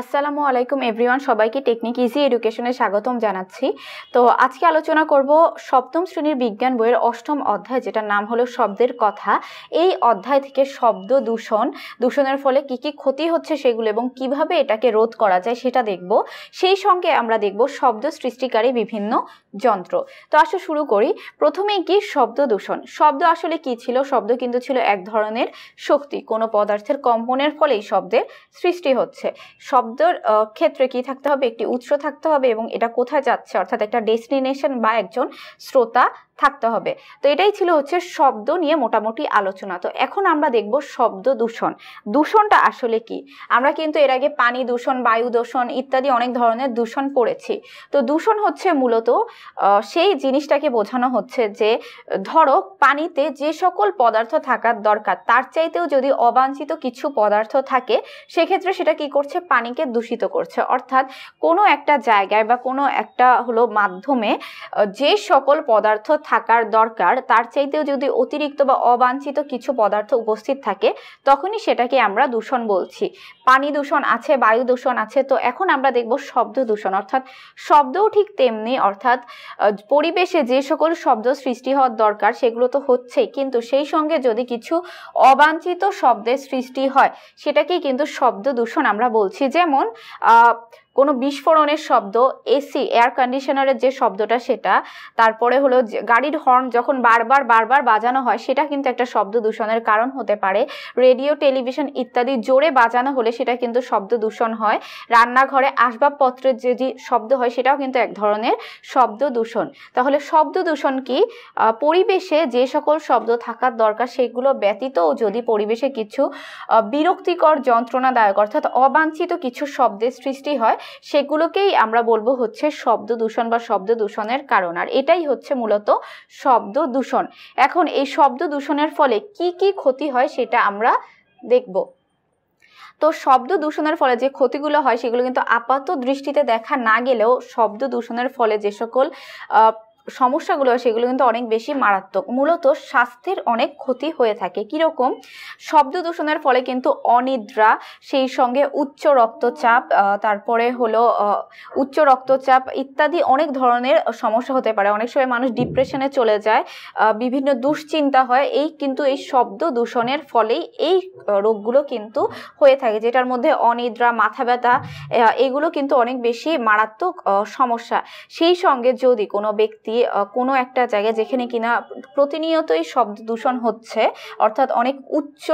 আসসালামু আলাইকুম एवरीवन সবাইকে টেকনিক ইজি এডুকেশনে স্বাগতম জানাচ্ছি। তো আজকে আলোচনা করব সপ্তম শ্রেণীর বিজ্ঞান বইয়ের অষ্টম অধ্যায়, যেটার নাম হলো শব্দের কথা। এই অধ্যায় থেকে শব্দ দূষণের ফলে কি কি ক্ষতি হচ্ছে সেগুলো এবং কিভাবে এটাকে রোধ করা যায় সেটা দেখব। সেই সঙ্গে আমরা দেখব শব্দ সৃষ্টিকারী বিভিন্ন যন্ত্র। তো আসো শুরু করি। প্রথমেই কি শব্দ দূষণ। শব্দ আসলে কি ছিল? শব্দ কিন্তু ছিল এক ধরনের শক্তি, কোনো পদার্থের কম্পনের ফলেই শব্দের সৃষ্টি হচ্ছে। শব্দের ক্ষেত্রে কি থাকতে হবে? একটি উৎস থাকতে হবে এবং এটা কোথায় যাচ্ছে অর্থাৎ একটা ডেস্টিনেশন বা একজন শ্রোতা থাকতে হবে। তো এটাই ছিল হচ্ছে শব্দ নিয়ে মোটামুটি আলোচনা। তো এখন আমরা দেখব শব্দ দূষণ। দূষণটা আসলে কি? আমরা কিন্তু এর আগে পানি দূষণ, বায়ু দূষণ ইত্যাদি অনেক ধরনের দূষণ পড়েছি। তো দূষণ হচ্ছে মূলত সেই জিনিসটাকে বোঝানো হচ্ছে যে ধরো পানিতে যে সকল পদার্থ থাকার দরকার তার চাইতেও যদি অবাঞ্ছিত কিছু পদার্থ থাকে সেক্ষেত্রে সেটা কি করছে? পানিকে দূষিত করছে। অর্থাৎ কোনো একটা জায়গায় বা কোনো একটা হলো মাধ্যমে যে সকল পদার্থ থাকার দরকার তার চাইতেও যদি অতিরিক্ত বা অবাঞ্ছিত কিছু পদার্থ উপস্থিত থাকে তখনই সেটাকে আমরা দূষণ বলছি। পানি দূষণ আছে, বায়ু দূষণ আছে। তো এখন আমরা দেখব শব্দ দূষণ। অর্থাৎ শব্দও ঠিক তেমনি, অর্থাৎ পরিবেশে যে সকল শব্দ সৃষ্টি হওয়ার দরকার সেগুলো তো হচ্ছে, কিন্তু সেই সঙ্গে যদি কিছু অবাঞ্ছিত শব্দের সৃষ্টি হয় সেটাকেই কিন্তু শব্দ দূষণ আমরা বলছি। যেমন কোনো বিস্ফোরণের শব্দ, এসি এয়ার কন্ডিশনারের যে শব্দটা সেটা, তারপরে হলো গাড়ির হর্ন যখন বারবার বাজানো হয় সেটা কিন্তু একটা শব্দ দূষণের কারণ হতে পারে। রেডিও, টেলিভিশন ইত্যাদি জোরে বাজানো হলে সেটা কিন্তু শব্দ দূষণ হয়। রান্নাঘরে আসবাবপত্রের যে শব্দ হয় সেটাও কিন্তু এক ধরনের শব্দ দূষণ। তাহলে শব্দ দূষণ কি? পরিবেশে যে সকল শব্দ থাকার দরকার সেগুলো ব্যতীতও যদি পরিবেশে কিছু বিরক্তিকর, যন্ত্রণাদায়ক অর্থাৎ অবাঞ্ছিত কিছু শব্দের সৃষ্টি হয় সেগুলোকেই আমরা বলবো হচ্ছে শব্দ দূষণ বা শব্দ দূষণের কারণ। আর এটাই হচ্ছে মূলত শব্দ দূষণ। এখন এই শব্দ দূষণের ফলে কি কি ক্ষতি হয় সেটা আমরা দেখব। তো শব্দ দূষণের ফলে যে ক্ষতিগুলো হয় সেগুলো কিন্তু আপাত দৃষ্টিতে দেখা না গেলেও শব্দ দূষণের ফলে যে সকল সমস্যাগুলো সেগুলো কিন্তু অনেক বেশি মারাত্মক। মূলত স্বাস্থ্যের অনেক ক্ষতি হয়ে থাকে। কীরকম? শব্দ দূষণের ফলে কিন্তু অনিদ্রা, সেই সঙ্গে উচ্চ রক্তচাপ, তারপরে হলো উচ্চ রক্তচাপ ইত্যাদি অনেক ধরনের সমস্যা হতে পারে। অনেক সময় মানুষ ডিপ্রেশনে চলে যায়, বিভিন্ন দুশ্চিন্তা হয়। এই কিন্তু এই শব্দ দূষণের ফলেই এই রোগগুলো কিন্তু হয়ে থাকে, যেটার মধ্যে অনিদ্রা, মাথা ব্যথা এগুলো কিন্তু অনেক বেশি মারাত্মক সমস্যা। সেই সঙ্গে যদি কোনো ব্যক্তি কোনো একটা জায়গায় যেখানে কিনা প্রতিনিয়তই শব্দ দূষণ হচ্ছে অর্থাৎ অনেক উচ্চ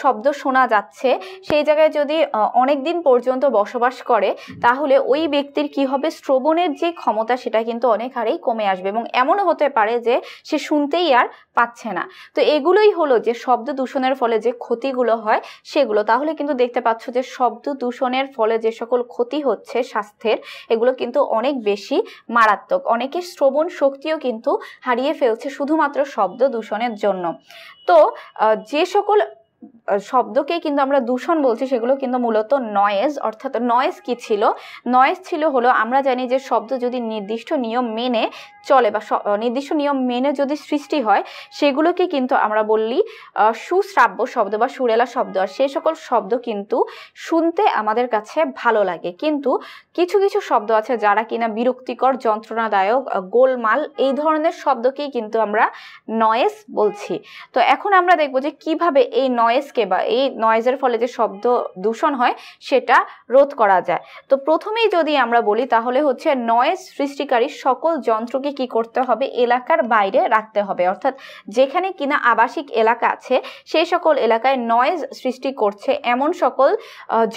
শব্দ শোনা যাচ্ছে, সেই জায়গায় যদি অনেক দিন পর্যন্ত বসবাস করে তাহলে ওই ব্যক্তির কি হবে? শ্রবণের যে ক্ষমতা সেটা কিন্তু অনেক হারেই কমে আসবে এবং এমনও হতে পারে যে সে শুনতেই আর পাচ্ছে না। তো এগুলোই হলো যে শব্দ দূষণের ফলে যে ক্ষতিগুলো হয় সেগুলো। তাহলে কিন্তু দেখতে পাচ্ছ যে শব্দ দূষণের ফলে যে সকল ক্ষতি হচ্ছে স্বাস্থ্যের এগুলো কিন্তু অনেক বেশি মারাত্মক। অনেকে শ্রবণ শক্তিও কিন্তু হারিয়ে ফেলছে শুধুমাত্র শব্দ দূষণের জন্য। তো যে সকল শব্দকে কিন্তু আমরা দূষণ বলছি সেগুলো কিন্তু মূলত নয়েজ। অর্থাৎ নয়েজ কি ছিল? নয়েজ ছিল হলো আমরা জানি যে শব্দ যদি নির্দিষ্ট নিয়ম মেনে চলে বা নির্দিষ্ট নিয়ম মেনে যদি সৃষ্টি হয় সেগুলোকে কিন্তু আমরা বললি সুশ্রাব্য শব্দ বা সুরেলা শব্দ। আর সেই সকল শব্দ কিন্তু শুনতে আমাদের কাছে ভালো লাগে, কিন্তু কিছু কিছু শব্দ আছে যারা কিনা বিরক্তিকর, যন্ত্রণাদায়ক, গোলমাল এই ধরনের শব্দকেই কিন্তু আমরা নয়েজ বলছি। তো এখন আমরা দেখব যে কিভাবে এই নয়েজকে বা এই নয়েজের ফলে যে শব্দ দূষণ হয় সেটা রোধ করা যায়। তো প্রথমেই যদি আমরা বলি তাহলে হচ্ছে নয়েজ সৃষ্টিকারী সকল যন্ত্রকে কি করতে হবে? এলাকার বাইরে রাখতে হবে। অর্থাৎ যেখানে কিনা আবাসিক এলাকা আছে সেই সকল এলাকায় নয়েজ সৃষ্টি করছে এমন সকল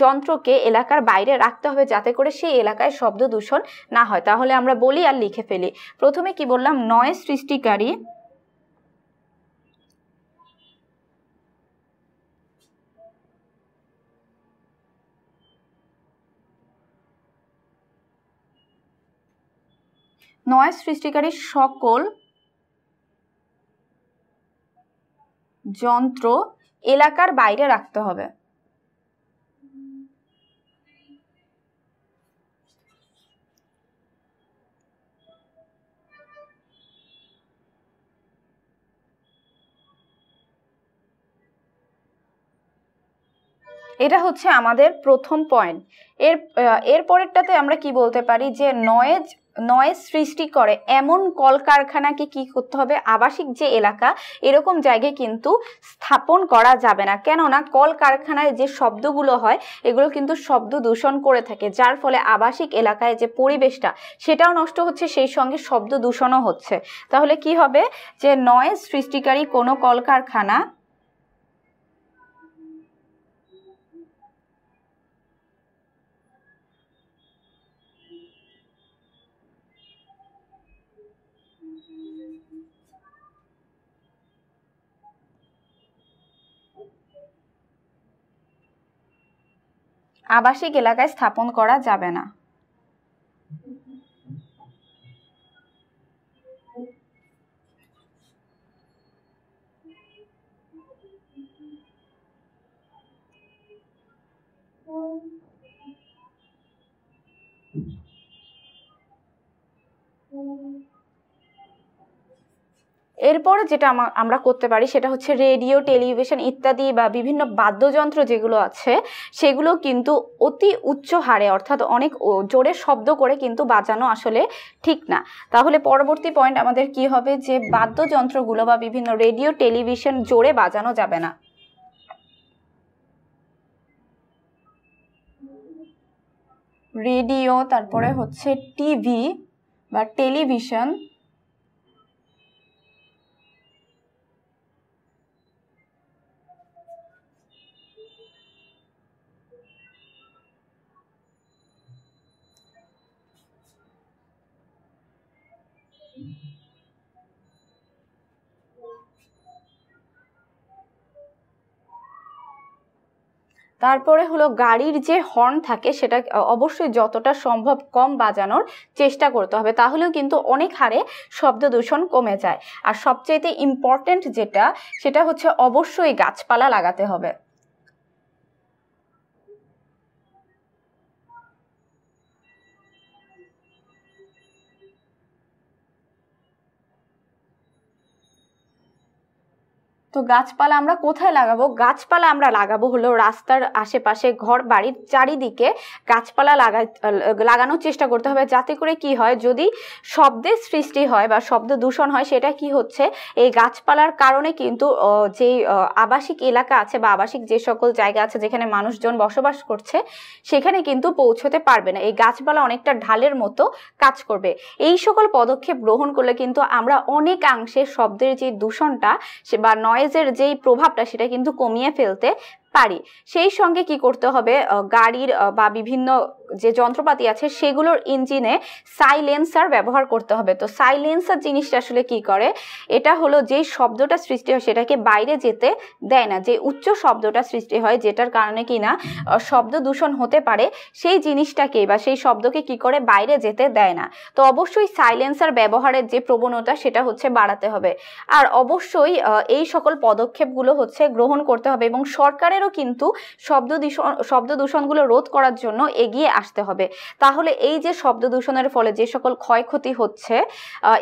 যন্ত্রকে এলাকার বাইরে রাখতে হবে যাতে করে সেই এলাকায় শব্দ দূষণ না হয়। তাহলে আমরা বলি আর লিখে ফেলি। প্রথমে কি বললাম? নয়েজ সৃষ্টিকারী নয়েজ সৃষ্টিকারী সকল যন্ত্র এলাকার বাইরে রাখতে হবে। এটা হচ্ছে আমাদের প্রথম পয়েন্ট। এরপরেরটাতে আমরা কি বলতে পারি যে নয়েজ সৃষ্টি করে এমন কলকারখানাকে কি করতে হবে, আবাসিক যে এলাকা এরকম জায়গায় কিন্তু স্থাপন করা যাবে না, কেননা কলকারখানায় যে শব্দগুলো হয় এগুলো কিন্তু শব্দ দূষণ করে থাকে, যার ফলে আবাসিক এলাকায় যে পরিবেশটা সেটাও নষ্ট হচ্ছে, সেই সঙ্গে শব্দ দূষণও হচ্ছে। তাহলে কি হবে যে নয়েজ সৃষ্টিকারী কোনো কলকারখানা আবাসিক এলাকায় স্থাপন করা যাবে না। এরপর যেটা আমরা করতে পারি সেটা হচ্ছে রেডিও, টেলিভিশন ইত্যাদি বা বিভিন্ন বাদ্যযন্ত্র যেগুলো আছে সেগুলো কিন্তু অতি উচ্চ হারে অর্থাৎ অনেক জোরে শব্দ করে কিন্তু বাজানো আসলে ঠিক না। তাহলে পরবর্তী পয়েন্ট আমাদের কি হবে যে বাদ্যযন্ত্রগুলো বা বিভিন্ন রেডিও, টেলিভিশন জোরে বাজানো যাবে না। রেডিও, তারপরে হচ্ছে টিভি বা টেলিভিশন, তারপরে হলো গাড়ির যে হর্ন থাকে সেটা অবশ্যই যতটা সম্ভব কম বাজানোর চেষ্টা করতে হবে, তাহলেও কিন্তু অনেক হারে শব্দ দূষণ কমে যায়। আর সবচাইতে ইম্পর্টেন্ট যেটা সেটা হচ্ছে অবশ্যই গাছপালা লাগাতে হবে। তো গাছপালা আমরা কোথায় লাগাবো? গাছপালা আমরা লাগাবো হলো রাস্তার আশেপাশে, ঘর বাড়ির চারিদিকে গাছপালা লাগানোর চেষ্টা করতে হবে, যাতে করে কি হয় যদি শব্দের সৃষ্টি হয় বা শব্দ দূষণ হয় সেটা কি হচ্ছে এই গাছপালার কারণে কিন্তু যে আবাসিক এলাকা আছে বা আবাসিক যে সকল জায়গা আছে যেখানে মানুষজন বসবাস করছে সেখানে কিন্তু পৌঁছতে পারবে না, এই গাছপালা অনেকটা ঢালের মতো কাজ করবে। এই সকল পদক্ষেপ গ্রহণ করলে কিন্তু আমরা অনেকাংশে শব্দের যে দূষণটা বা নয়েজের যেই প্রভাবটা সেটা কিন্তু কমিয়ে ফেলতে পারি। সেই সঙ্গে কি করতে হবে গাড়ির বা বিভিন্ন যে যন্ত্রপাতি আছে সেগুলোর ইঞ্জিনে সাইলেন্সার ব্যবহার করতে হবে। তো সাইলেন্সার জিনিসটা আসলে কি করে, এটা হলো যে শব্দটা সৃষ্টি হয় সেটাকে বাইরে যেতে দেয় না, যে উচ্চ শব্দটা সৃষ্টি হয় যেটার কারণে কি না শব্দ দূষণ হতে পারে সেই জিনিসটাকে বা সেই শব্দকে কি করে বাইরে যেতে দেয় না। তো অবশ্যই সাইলেন্সার ব্যবহারের যে প্রবণতা সেটা হচ্ছে বাড়াতে হবে। আর অবশ্যই এই সকল পদক্ষেপগুলো হচ্ছে গ্রহণ করতে হবে এবং সরকারের কিন্তু শব্দ দূষণগুলো রোধ করার জন্য এগিয়ে আসতে হবে। তাহলে এই যে শব্দ দূষণের ফলে যে সকল ক্ষয়ক্ষতি হচ্ছে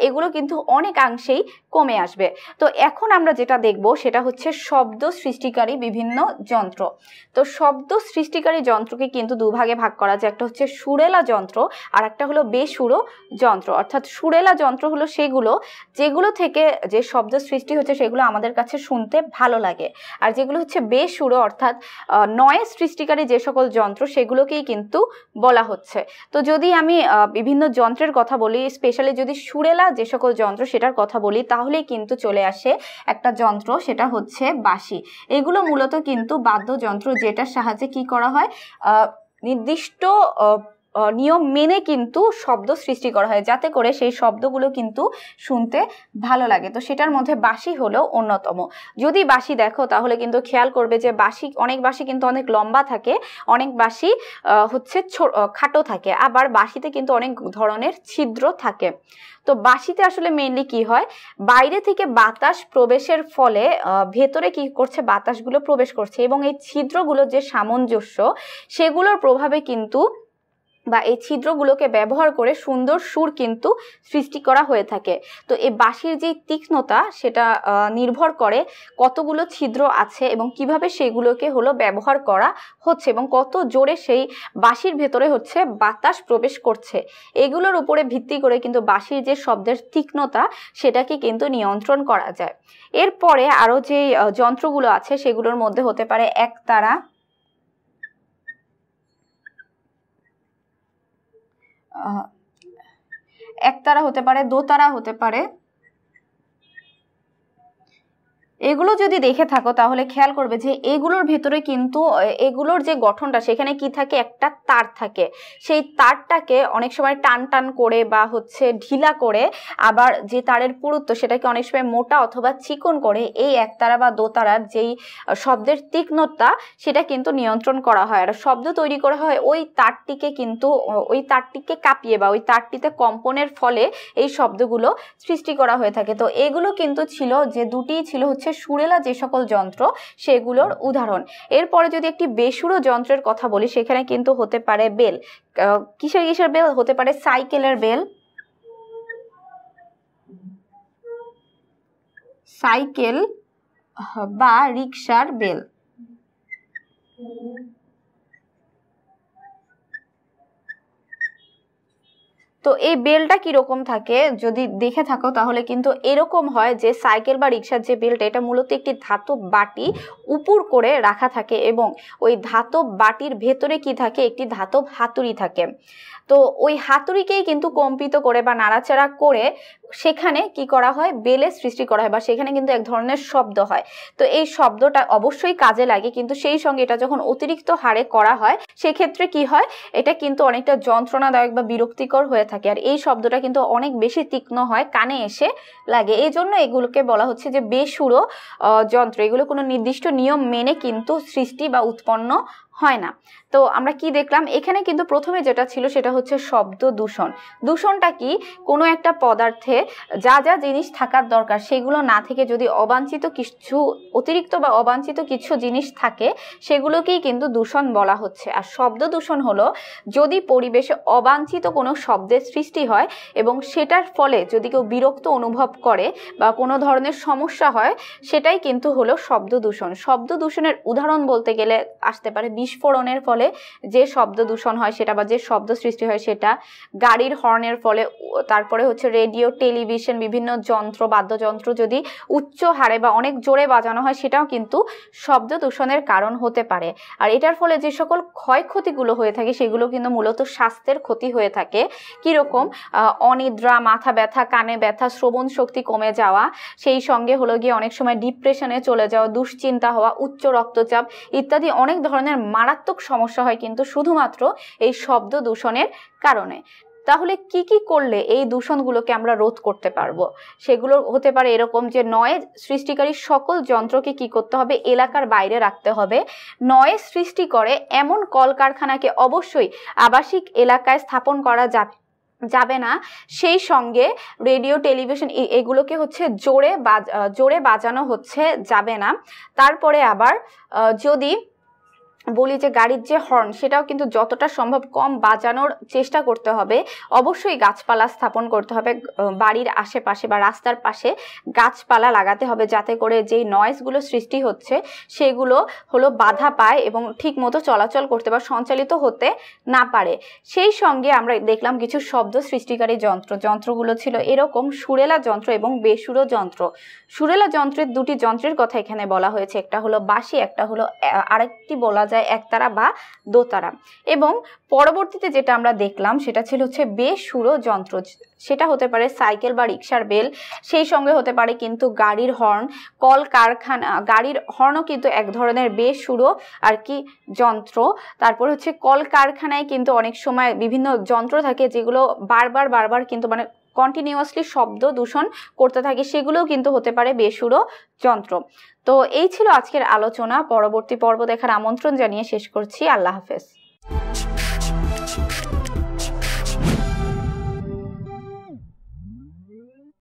এগুলো কিন্তু অনেকাংশেই কমে আসবে। তো এখন আমরা যেটা দেখব সেটা হচ্ছে শব্দ সৃষ্টিকারী বিভিন্ন যন্ত্র। তো শব্দ সৃষ্টিকারী যন্ত্রকে কিন্তু দুভাগে ভাগ করা যায়, একটা হচ্ছে সুরেলা যন্ত্র আর একটা হলো বেসুরো যন্ত্র। অর্থাৎ সুরেলা যন্ত্র হলো সেগুলো যেগুলো থেকে যে শব্দ সৃষ্টি হচ্ছে সেগুলো আমাদের কাছে শুনতে ভালো লাগে, আর যেগুলো হচ্ছে বেসুরো অর্থাৎ নয়েজ সৃষ্টিকারী যে সকল যন্ত্র সেগুলোকেই কিন্তু বলা হচ্ছে। তো যদি আমি বিভিন্ন যন্ত্রের কথা বলি, স্পেশালি যদি সুরেলা যে সকল যন্ত্র সেটার কথা বলি, তাহলে কিন্তু চলে আসে একটা যন্ত্র সেটা হচ্ছে বাঁশি। এগুলো মূলত কিন্তু বাদ্যযন্ত্র যেটার সাহায্যে কি করা হয় নির্দিষ্ট নিয়ম মেনে কিন্তু শব্দ সৃষ্টি করা হয়, যাতে করে সেই শব্দগুলো কিন্তু শুনতে ভালো লাগে। তো সেটার মধ্যে বাঁশি হলো অন্যতম। যদি বাঁশি দেখো তাহলে কিন্তু খেয়াল করবে যে অনেক বাঁশি কিন্তু অনেক লম্বা থাকে, অনেক বাঁশি হচ্ছে খাটো থাকে, আবার বাঁশিতে কিন্তু অনেক ধরনের ছিদ্র থাকে। তো বাঁশিতে আসলে মেইনলি কি হয় বাইরে থেকে বাতাস প্রবেশের ফলে ভেতরে কি করছে বাতাসগুলো প্রবেশ করছে, এবং এই ছিদ্রগুলো যে সামঞ্জস্য সেগুলোর প্রভাবে কিন্তু বা এই ছিদ্রগুলোকে ব্যবহার করে সুন্দর সুর কিন্তু সৃষ্টি করা হয়ে থাকে। তো এই বাঁশির যে তীক্ষ্ণতা সেটা নির্ভর করে কতগুলো ছিদ্র আছে এবং কিভাবে সেইগুলোকে হলো ব্যবহার করা হচ্ছে এবং কত জোরে সেই বাঁশির ভেতরে হচ্ছে বাতাস প্রবেশ করছে, এগুলোর উপরে ভিত্তি করে কিন্তু বাঁশির যে শব্দের তীক্ষ্ণতা সেটাকে কিন্তু নিয়ন্ত্রণ করা যায়। এরপরে আরও যে যন্ত্রগুলো আছে সেগুলোর মধ্যে হতে পারে একতারা, একতারা হতে পারে, দোতারা হতে পারে। এগুলো যদি দেখে থাকো তাহলে খেয়াল করবে যে এগুলোর ভেতরে কিন্তু এগুলোর যে গঠনটা সেখানে কি থাকে, একটা তার থাকে। সেই তারটাকে অনেক সময় টান টান করে বা হচ্ছে ঢিলা করে, আবার যে তারের পুরুত্ব সেটাকে অনেক সময় মোটা অথবা চিকন করে এই একতারা বা দোতারার যেই শব্দের তীক্ষ্ণতা সেটা কিন্তু নিয়ন্ত্রণ করা হয়। আর শব্দ তৈরি করা হয় ওই তারটিকে কাঁপিয়ে বা ওই তারটিতে কম্পনের ফলে এই শব্দগুলো সৃষ্টি করা হয়ে থাকে। তো এগুলো কিন্তু ছিল যে দুটিই ছিল হচ্ছে সুরেলা যে সকল যন্ত্র সেগুলোর উদাহরণ। এরপরে যদি একটি বেসুরো যন্ত্রের কথা বলি সেখানে কিন্তু হতে পারে বেল। কিসের কিসের বেল? হতে পারে সাইকেলের বেল, সাইকেল বা রিক্সার বেল। তো এই বেলটা কীরকম থাকে যদি দেখে থাকো তাহলে কিন্তু এরকম হয় যে সাইকেল বা রিক্সার যে বেলটা এটা মূলত একটি ধাতব বাটি উপুর করে রাখা থাকে এবং ওই ধাতব বাটির ভেতরে কি থাকে, একটি ধাতব হাতুড়ি থাকে। তো ওই হাতুড়িকেই কিন্তু কম্পিত করে বা নাড়াচাড়া করে সেখানে কি করা হয়, বেলের সৃষ্টি করা হয় বা সেখানে কিন্তু এক ধরনের শব্দ হয়। তো এই শব্দটা অবশ্যই কাজে লাগে, কিন্তু সেই সঙ্গে এটা যখন অতিরিক্ত হারে করা হয় সেক্ষেত্রে কি হয়, এটা কিন্তু অনেকটা যন্ত্রণাদায়ক বা বিরক্তিকর হয়ে থাকে। আর এই শব্দটা কিন্তু অনেক বেশি তীক্ষ্ণ হয়, কানে এসে লাগে। এই জন্য এগুলোকে বলা হচ্ছে যে বেসুরো যন্ত্র। এগুলো কোনো নির্দিষ্ট নিয়ম মেনে কিন্তু সৃষ্টি বা উৎপন্ন হয় না। তো আমরা কি দেখলাম, এখানে কিন্তু প্রথমে যেটা ছিল সেটা হচ্ছে শব্দ দূষণ। দূষণটা কি, কোনো একটা পদার্থে যা যা জিনিস থাকার দরকার সেগুলো না থেকে যদি অবাঞ্ছিত কিছু অতিরিক্ত বা অবাঞ্ছিত কিছু জিনিস থাকে সেগুলোকেই কিন্তু দূষণ বলা হচ্ছে। আর শব্দ দূষণ হলো যদি পরিবেশে অবাঞ্ছিত কোনো শব্দের সৃষ্টি হয় এবং সেটার ফলে যদি কেউ বিরক্ত অনুভব করে বা কোনো ধরনের সমস্যা হয় সেটাই কিন্তু হলো শব্দ দূষণ। শব্দ দূষণের উদাহরণ বলতে গেলে আসতে পারে বিস্ফোরণের ফলে যে শব্দ দূষণ হয় সেটা বা যে শব্দ সৃষ্টি হয় সেটা, গাড়ির হর্নের ফলে, তারপরে হচ্ছে রেডিও, টেলিভিশন, বিভিন্ন যন্ত্র বাদ্যযন্ত্র যদি উচ্চ হারে বা অনেক জোরে বাজানো হয় সেটাও কিন্তু শব্দ দূষণের কারণ হতে পারে। আর এটার ফলে যে সকল ক্ষয়ক্ষতিগুলো হয়ে থাকে সেগুলো কিন্তু মূলত স্বাস্থ্যের ক্ষতি হয়ে থাকে। কীরকম? অনিদ্রা, মাথা ব্যথা, কানে ব্যথা, শ্রবণ শক্তি কমে যাওয়া, সেই সঙ্গে হলো গিয়ে অনেক সময় ডিপ্রেশনে চলে যাওয়া, দুশ্চিন্তা হওয়া, উচ্চ রক্তচাপ ইত্যাদি অনেক ধরনের মারাত্মক সমস্যা হয় কিন্তু শুধুমাত্র এই শব্দ দূষণের কারণে। তাহলে কি করলে এই দূষণগুলোকে আমরা রোধ করতে পারবো? সেগুলো হতে পারে এরকম যে নয়েজ সৃষ্টিকারী সকল যন্ত্রকে কি করতে হবে, এলাকার বাইরে রাখতে হবে। নয়েজ সৃষ্টি করে এমন কলকারখানাকে অবশ্যই আবাসিক এলাকায় স্থাপন করা যাবে না। সেই সঙ্গে রেডিও, টেলিভিশন এগুলোকে হচ্ছে জোরে বাজানো হচ্ছে যাবে না। তারপরে আবার যদি বলি যে গাড়ির যে হর্ন সেটাও কিন্তু যতটা সম্ভব কম বাজানোর চেষ্টা করতে হবে। অবশ্যই গাছপালা স্থাপন করতে হবে, বাড়ির আশেপাশে বা রাস্তার পাশে গাছপালা লাগাতে হবে যাতে করে যেই নয়েজগুলো সৃষ্টি হচ্ছে সেগুলো হলো বাধা পায় এবং ঠিক মতো চলাচল করতে বা সঞ্চালিত হতে না পারে। সেই সঙ্গে আমরা দেখলাম কিছু শব্দ সৃষ্টিকারী যন্ত্রগুলো ছিল এরকম সুরেলা যন্ত্র এবং বেসুরো যন্ত্র। সুরেলা যন্ত্রের দুটি যন্ত্রের কথা এখানে বলা হয়েছে, একটা হলো বাঁশি, একটা হলো আরেকটি বলা যায় একতারা বা দোতারা। এবং পরবর্তীতে যেটা আমরা দেখলাম সেটা ছিল হচ্ছে বেসুরো যন্ত্র। সেটা হতে পারে সাইকেল বা রিক্সার বেল, সেই সঙ্গে হতে পারে কিন্তু গাড়ির হর্ন, কলকারখানা, গাড়ির হর্নও কিন্তু এক ধরনের বেসুরো আর কি যন্ত্র। তারপর হচ্ছে কলকারখানায় কিন্তু অনেক সময় বিভিন্ন যন্ত্র থাকে যেগুলো বারবার কিন্তু মানে কন্টিনিউয়াসলি শব্দ দূষণ করতে থাকে, সেগুলোও কিন্তু হতে পারে বেসুরো যন্ত্র। তো এই ছিল আজকের আলোচনা। পরবর্তী পর্ব দেখার আমন্ত্রণ জানিয়ে শেষ করছি। আল্লাহ হাফেজ।